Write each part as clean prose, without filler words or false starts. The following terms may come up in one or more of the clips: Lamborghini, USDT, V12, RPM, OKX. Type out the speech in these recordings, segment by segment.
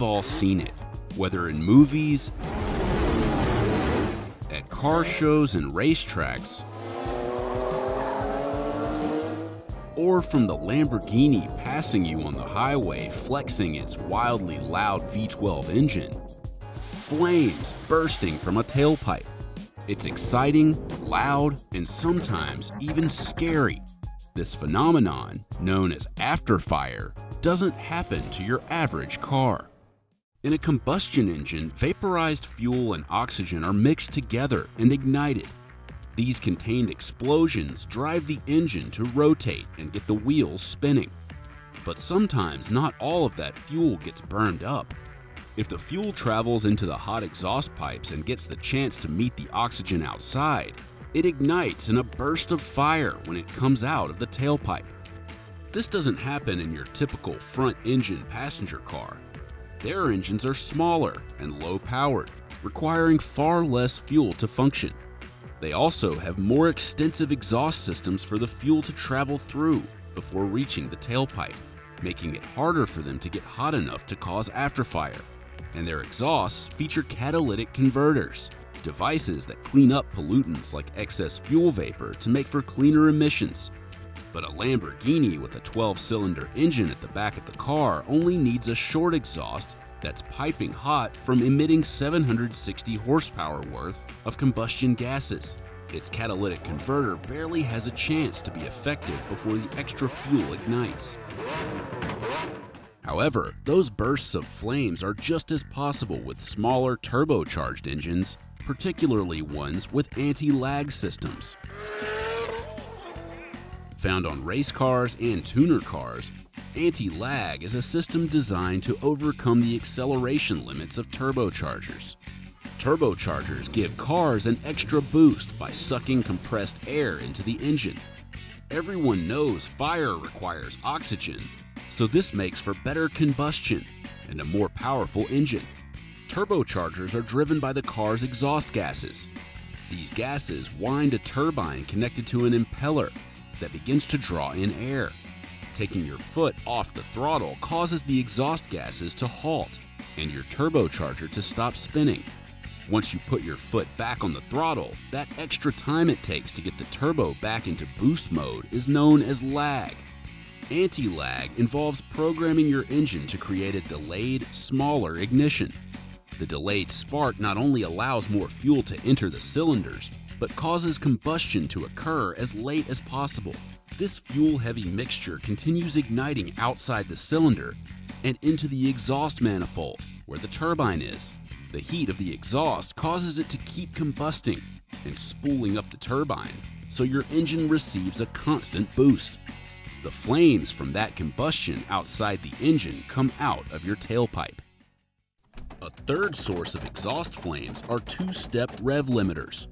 We've all seen it, whether in movies, at car shows and racetracks, or from the Lamborghini passing you on the highway flexing its wildly loud V12 engine. Flames bursting from a tailpipe. It's exciting, loud, and sometimes even scary. This phenomenon, known as afterfire, doesn't happen to your average car. In a combustion engine, vaporized fuel and oxygen are mixed together and ignited. These contained explosions drive the engine to rotate and get the wheels spinning. But sometimes not all of that fuel gets burned up. If the fuel travels into the hot exhaust pipes and gets the chance to meet the oxygen outside, it ignites in a burst of fire when it comes out of the tailpipe. This doesn't happen in your typical front-engine passenger car. Their engines are smaller and low-powered, requiring far less fuel to function. They also have more extensive exhaust systems for the fuel to travel through before reaching the tailpipe, making it harder for them to get hot enough to cause afterfire. And their exhausts feature catalytic converters, devices that clean up pollutants like excess fuel vapor to make for cleaner emissions. But a Lamborghini with a 12-cylinder engine at the back of the car only needs a short exhaust that's piping hot from emitting 760 horsepower worth of combustion gases. Its catalytic converter barely has a chance to be effective before the extra fuel ignites. However, those bursts of flames are just as possible with smaller turbocharged engines, particularly ones with anti-lag systems. Found on race cars and tuner cars, anti-lag is a system designed to overcome the acceleration limits of turbochargers. Turbochargers give cars an extra boost by sucking compressed air into the engine. Everyone knows fire requires oxygen, so this makes for better combustion and a more powerful engine. Turbochargers are driven by the car's exhaust gases. These gases wind a turbine connected to an impeller that begins to draw in air. Taking your foot off the throttle causes the exhaust gases to halt and your turbocharger to stop spinning. Once you put your foot back on the throttle, that extra time it takes to get the turbo back into boost mode is known as lag. Anti-lag involves programming your engine to create a delayed, smaller ignition. The delayed spark not only allows more fuel to enter the cylinders, but causes combustion to occur as late as possible. This fuel-heavy mixture continues igniting outside the cylinder and into the exhaust manifold, where the turbine is. The heat of the exhaust causes it to keep combusting and spooling up the turbine, so your engine receives a constant boost. The flames from that combustion outside the engine come out of your tailpipe. A third source of exhaust flames are two-step rev limiters.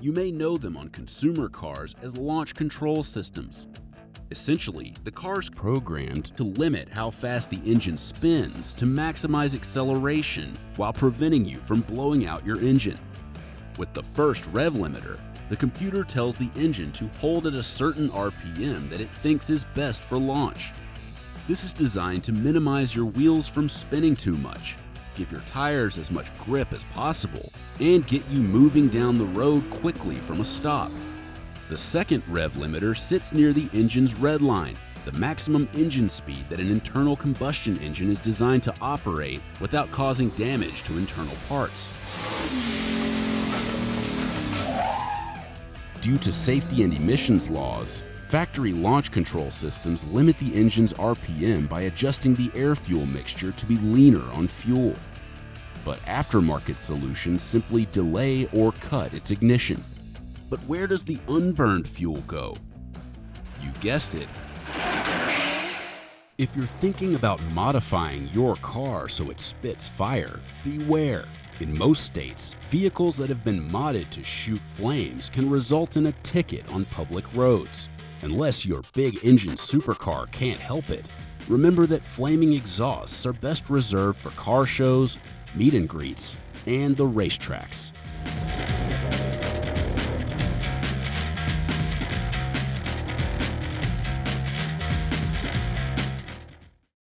You may know them on consumer cars as launch control systems. Essentially, the car's programmed to limit how fast the engine spins to maximize acceleration while preventing you from blowing out your engine. With the first rev limiter, the computer tells the engine to hold at a certain RPM that it thinks is best for launch. This is designed to minimize your wheels from spinning too much, give your tires as much grip as possible, and get you moving down the road quickly from a stop. The second rev limiter sits near the engine's red line, the maximum engine speed that an internal combustion engine is designed to operate without causing damage to internal parts. Due to safety and emissions laws, factory launch control systems limit the engine's RPM by adjusting the air-fuel mixture to be leaner on fuel. But aftermarket solutions simply delay or cut its ignition. But where does the unburned fuel go? You guessed it. If you're thinking about modifying your car so it spits fire, beware. In most states, vehicles that have been modded to shoot flames can result in a ticket on public roads. Unless your big engine supercar can't help it, remember that flaming exhausts are best reserved for car shows, meet and greets, and the racetracks.